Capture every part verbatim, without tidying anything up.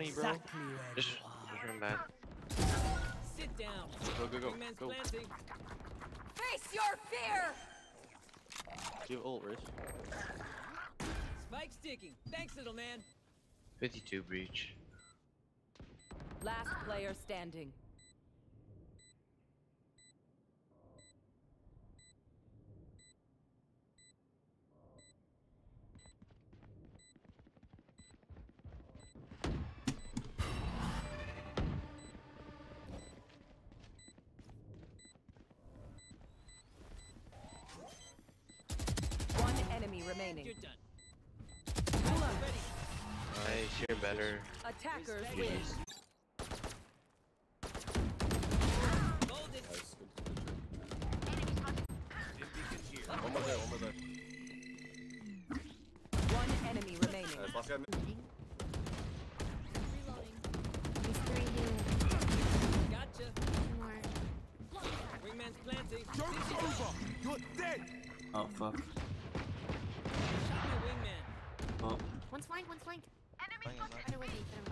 Tony, bro. Just, just run back. Sit down. Go, go, go, go. go. Face your fear. Give ult, Rich. Spike sticking. Thanks, little man. fifty-two breach. Last player standing. One enemy remaining. You're done. Nice, you're better. Attackers win. One more there, one more there. One enemy remaining. Alright, boss guy. Reloading. He's three here. Gotcha. More. Wingman's planting. Joke's over! You're dead! Oh, fuck. Shot the wingman. Oh. One's flank, one's flank. Enemy spotted. Get him.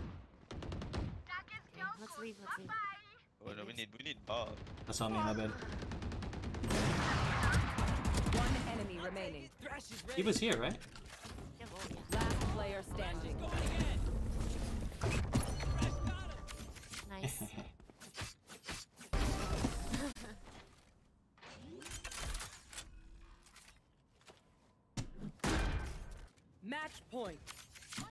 Okay, let's leave, let's leave. Oh no, we need, we need Bob. That's on me, my bad. One enemy remaining. He was here, right? Last player standing. Nice. Match point.